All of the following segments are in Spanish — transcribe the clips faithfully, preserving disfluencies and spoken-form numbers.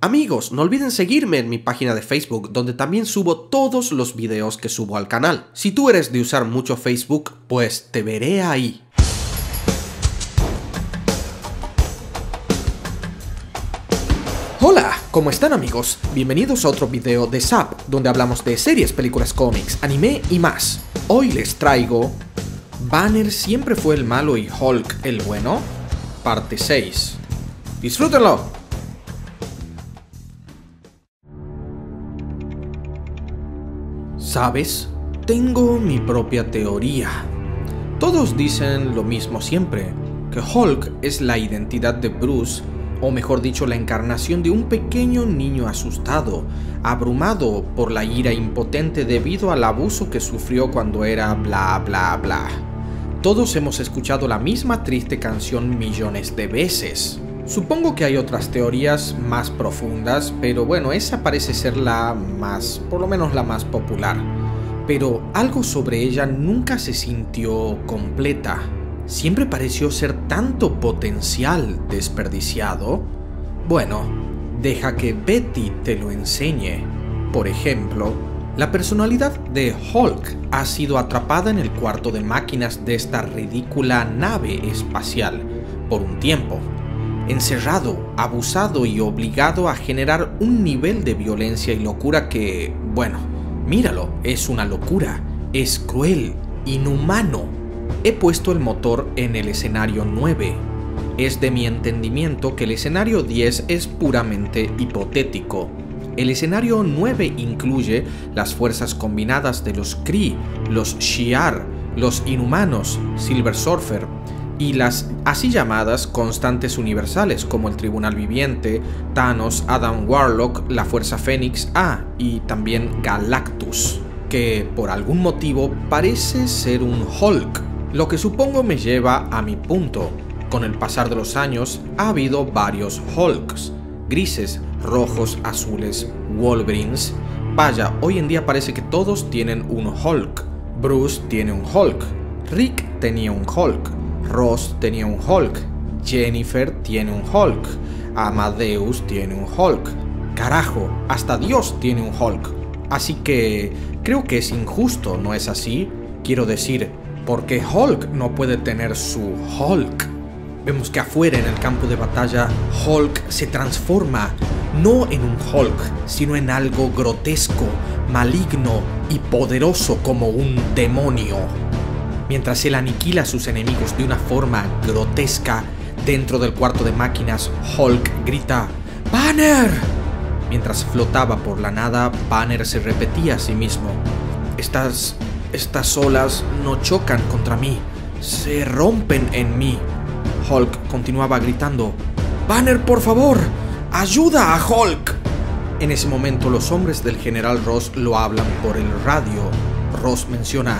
Amigos, no olviden seguirme en mi página de Facebook, donde también subo todos los videos que subo al canal. Si tú eres de usar mucho Facebook, pues te veré ahí. ¡Hola! ¿Cómo están, amigos? Bienvenidos a otro video de Zap, donde hablamos de series, películas, cómics, anime y más. Hoy les traigo... ¿Banner siempre fue el malo y Hulk el bueno? Parte seis. ¡Disfrútenlo! ¿Sabes? Tengo mi propia teoría. Todos dicen lo mismo siempre, que Hulk es la identidad de Bruce, o mejor dicho, la encarnación de un pequeño niño asustado, abrumado por la ira impotente debido al abuso que sufrió cuando era bla bla bla. Todos hemos escuchado la misma triste canción millones de veces. Supongo que hay otras teorías más profundas, pero bueno, esa parece ser la más, por lo menos la más popular. Pero algo sobre ella nunca se sintió completa. Siempre pareció ser tanto potencial desperdiciado. Bueno, deja que Betty te lo enseñe. Por ejemplo, la personalidad de Hulk ha sido atrapada en el cuarto de máquinas de esta ridícula nave espacial por un tiempo. Encerrado, abusado y obligado a generar un nivel de violencia y locura que, bueno, míralo, es una locura, es cruel, inhumano. He puesto el motor en el escenario nueve. Es de mi entendimiento que el escenario diez es puramente hipotético. El escenario nueve incluye las fuerzas combinadas de los Kree, los Shi'ar, los Inhumanos, Silver Surfer, y las así llamadas constantes universales como el Tribunal Viviente, Thanos, Adam Warlock, la Fuerza Fénix, ah, y también Galactus, que por algún motivo parece ser un Hulk, lo que supongo me lleva a mi punto. Con el pasar de los años ha habido varios Hulks, grises, rojos, azules, Wolverines, vaya, hoy en día parece que todos tienen un Hulk. Bruce tiene un Hulk, Rick tenía un Hulk, Ross tenía un Hulk, Jennifer tiene un Hulk, Amadeus tiene un Hulk, carajo, hasta Dios tiene un Hulk. Así que creo que es injusto, ¿no es así? Quiero decir, ¿por qué Hulk no puede tener su Hulk? Vemos que afuera en el campo de batalla Hulk se transforma, no en un Hulk, sino en algo grotesco, maligno y poderoso como un demonio. Mientras él aniquila a sus enemigos de una forma grotesca, dentro del cuarto de máquinas, Hulk grita ¡Banner! Mientras flotaba por la nada, Banner se repetía a sí mismo. Estas, estas olas no chocan contra mí, se rompen en mí. Hulk continuaba gritando ¡Banner, por favor! ¡Ayuda a Hulk! En ese momento los hombres del General Ross lo hablan por el radio. Ross menciona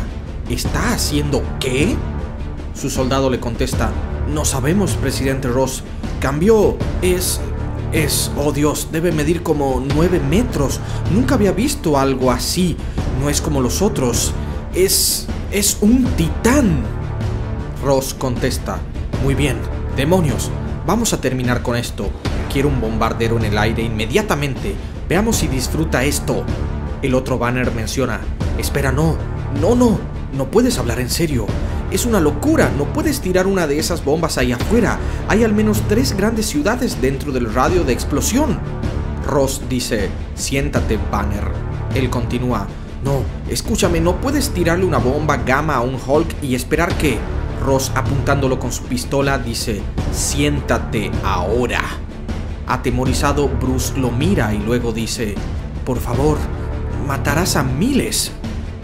¿está haciendo qué? Su soldado le contesta, no sabemos, presidente Ross. Cambió, es... es... oh Dios, debe medir como nueve metros. Nunca había visto algo así. No es como los otros. Es... es un titán. Ross contesta, muy bien, demonios, vamos a terminar con esto. Quiero un bombardero en el aire inmediatamente. Veamos si disfruta esto. El otro Banner menciona, espera, no, no, no. No puedes hablar en serio. Es una locura. No puedes tirar una de esas bombas ahí afuera. Hay al menos tres grandes ciudades dentro del radio de explosión. Ross dice, siéntate, Banner. Él continúa, no, escúchame, no puedes tirarle una bomba gamma a un Hulk y esperar que... Ross, apuntándolo con su pistola, dice, siéntate ahora. Atemorizado, Bruce lo mira y luego dice, por favor, matarás a miles.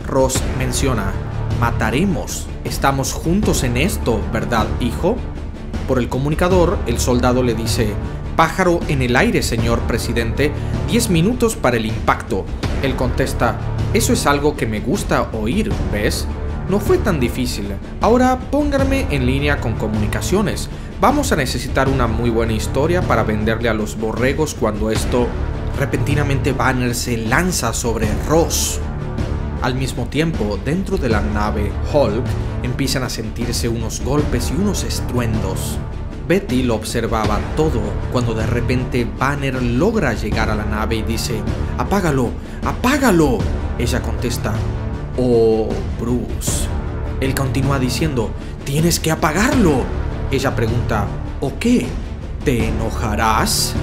Ross menciona, mataremos. Estamos juntos en esto, ¿verdad, hijo? Por el comunicador, el soldado le dice, pájaro en el aire, señor presidente, diez minutos para el impacto. Él contesta, eso es algo que me gusta oír, ¿ves? No fue tan difícil. Ahora pónganme en línea con comunicaciones. Vamos a necesitar una muy buena historia para venderle a los borregos cuando esto... Repentinamente Banner se lanza sobre Ross. Al mismo tiempo, dentro de la nave Hulk, empiezan a sentirse unos golpes y unos estruendos. Betty lo observaba todo cuando de repente Banner logra llegar a la nave y dice: ¡Apágalo! ¡Apágalo! Ella contesta: ¡Oh, Bruce! Él continúa diciendo: ¡Tienes que apagarlo! Ella pregunta: ¿O qué? ¿Te enojarás?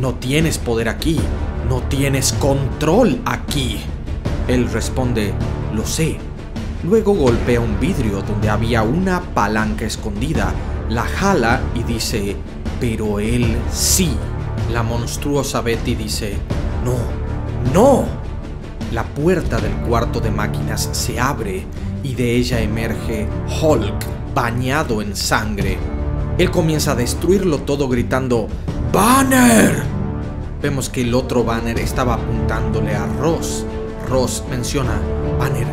No tienes poder aquí. No tienes control aquí. Él responde: lo sé. Luego golpea un vidrio donde había una palanca escondida, la jala y dice: pero él sí. La monstruosa Betty dice: no, no. La puerta del cuarto de máquinas se abre y de ella emerge Hulk, bañado en sangre. Él comienza a destruirlo todo gritando: ¡Banner! Vemos que el otro Banner estaba apuntándole a Ross. Ross menciona: Banner,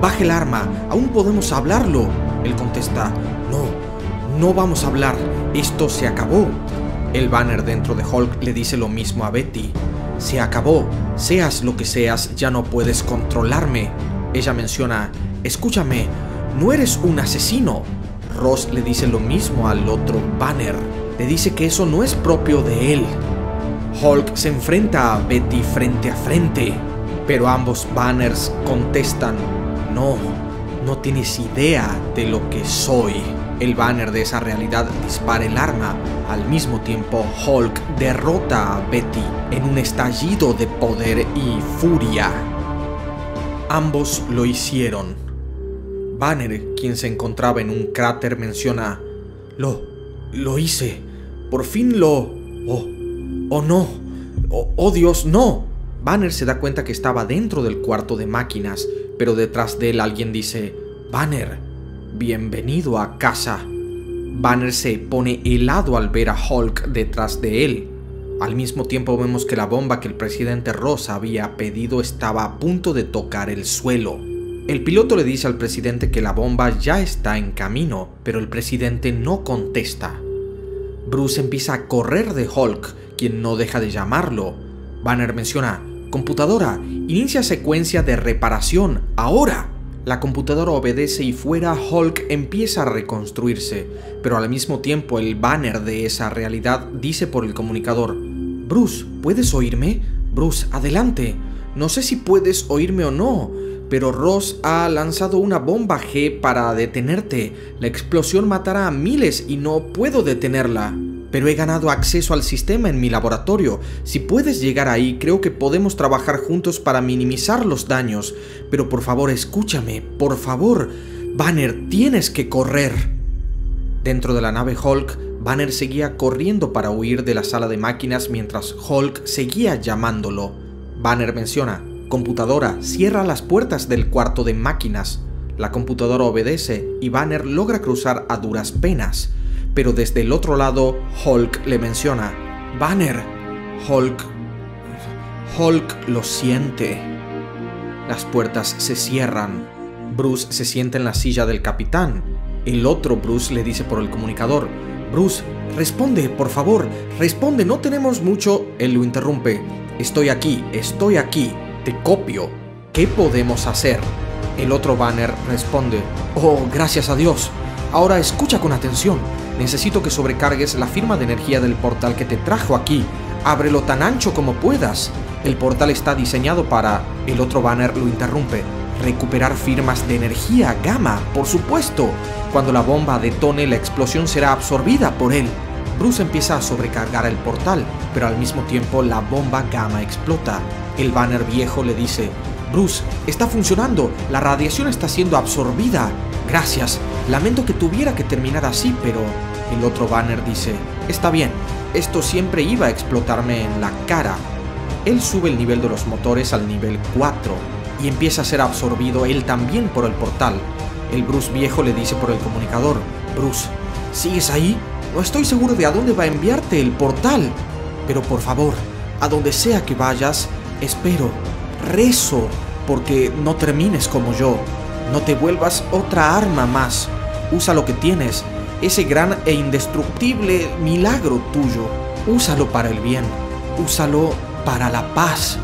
baje el arma, aún podemos hablarlo. Él contesta: no, no vamos a hablar, esto se acabó. El Banner dentro de Hulk le dice lo mismo a Betty: se acabó, seas lo que seas, ya no puedes controlarme. Ella menciona: escúchame, no eres un asesino. Ross le dice lo mismo al otro Banner, le dice que eso no es propio de él. Hulk se enfrenta a Betty frente a frente, pero ambos Banners contestan: no, no tienes idea de lo que soy. El Banner de esa realidad dispara el arma. Al mismo tiempo, Hulk derrota a Betty en un estallido de poder y furia. Ambos lo hicieron. Banner, quien se encontraba en un cráter, menciona: Lo, lo hice. Por fin lo... Oh, oh no. Oh, oh Dios, no. Banner se da cuenta que estaba dentro del cuarto de máquinas, pero detrás de él alguien dice: Banner, bienvenido a casa. Banner se pone helado al ver a Hulk detrás de él. Al mismo tiempo vemos que la bomba que el presidente Ross había pedido estaba a punto de tocar el suelo. El piloto le dice al presidente que la bomba ya está en camino, pero el presidente no contesta. Bruce empieza a correr de Hulk, quien no deja de llamarlo. Banner menciona: computadora, inicia secuencia de reparación, ahora. La computadora obedece y fuera Hulk empieza a reconstruirse, pero al mismo tiempo el Banner de esa realidad dice por el comunicador: Bruce, ¿puedes oírme? Bruce, adelante. No sé si puedes oírme o no, pero Ross ha lanzado una bomba G para detenerte. La explosión matará a miles y no puedo detenerla. Pero he ganado acceso al sistema en mi laboratorio. Si puedes llegar ahí, creo que podemos trabajar juntos para minimizar los daños. Pero por favor, escúchame, por favor. Banner, tienes que correr. Dentro de la nave Hulk, Banner seguía corriendo para huir de la sala de máquinas mientras Hulk seguía llamándolo. Banner menciona: computadora, cierra las puertas del cuarto de máquinas. La computadora obedece y Banner logra cruzar a duras penas. Pero desde el otro lado, Hulk le menciona: Banner. Hulk... Hulk lo siente. Las puertas se cierran. Bruce se sienta en la silla del capitán. El otro Bruce le dice por el comunicador: Bruce, responde, por favor, responde, no tenemos mucho. Él lo interrumpe: estoy aquí, estoy aquí, te copio, ¿qué podemos hacer? El otro Banner responde: oh, gracias a Dios. Ahora escucha con atención. Necesito que sobrecargues la firma de energía del portal que te trajo aquí. Ábrelo tan ancho como puedas. El portal está diseñado para... El otro Banner lo interrumpe: recuperar firmas de energía gamma, por supuesto. Cuando la bomba detone, la explosión será absorbida por él. Bruce empieza a sobrecargar el portal, pero al mismo tiempo la bomba gamma explota. El Banner viejo le dice: Bruce, está funcionando. La radiación está siendo absorbida. Gracias. Lamento que tuviera que terminar así, pero... El otro Banner dice: está bien, esto siempre iba a explotarme en la cara. Él sube el nivel de los motores al nivel cuatro, y empieza a ser absorbido él también por el portal. El Bruce viejo le dice por el comunicador: Bruce, ¿sigues ahí? No estoy seguro de a dónde va a enviarte el portal. Pero por favor, a donde sea que vayas, espero, rezo, porque no termines como yo. No te vuelvas otra arma más. Usa lo que tienes, ese gran e indestructible milagro tuyo. Úsalo para el bien. Úsalo para la paz.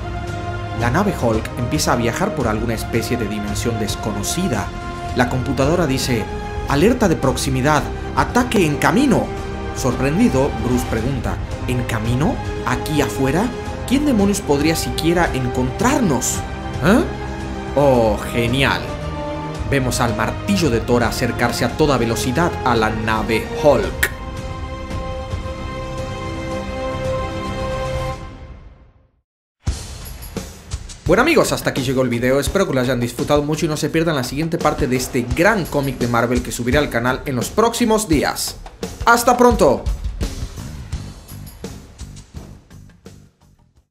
La nave Hulk empieza a viajar por alguna especie de dimensión desconocida. La computadora dice: alerta de proximidad, ataque en camino. Sorprendido, Bruce pregunta, ¿en camino? ¿Aquí afuera? ¿Quién demonios podría siquiera encontrarnos? ¿Eh? ¡Oh, genial! Vemos al martillo de Thor acercarse a toda velocidad a la nave Hulk. Bueno amigos, hasta aquí llegó el video, espero que lo hayan disfrutado mucho y no se pierdan la siguiente parte de este gran cómic de Marvel que subiré al canal en los próximos días. ¡Hasta pronto!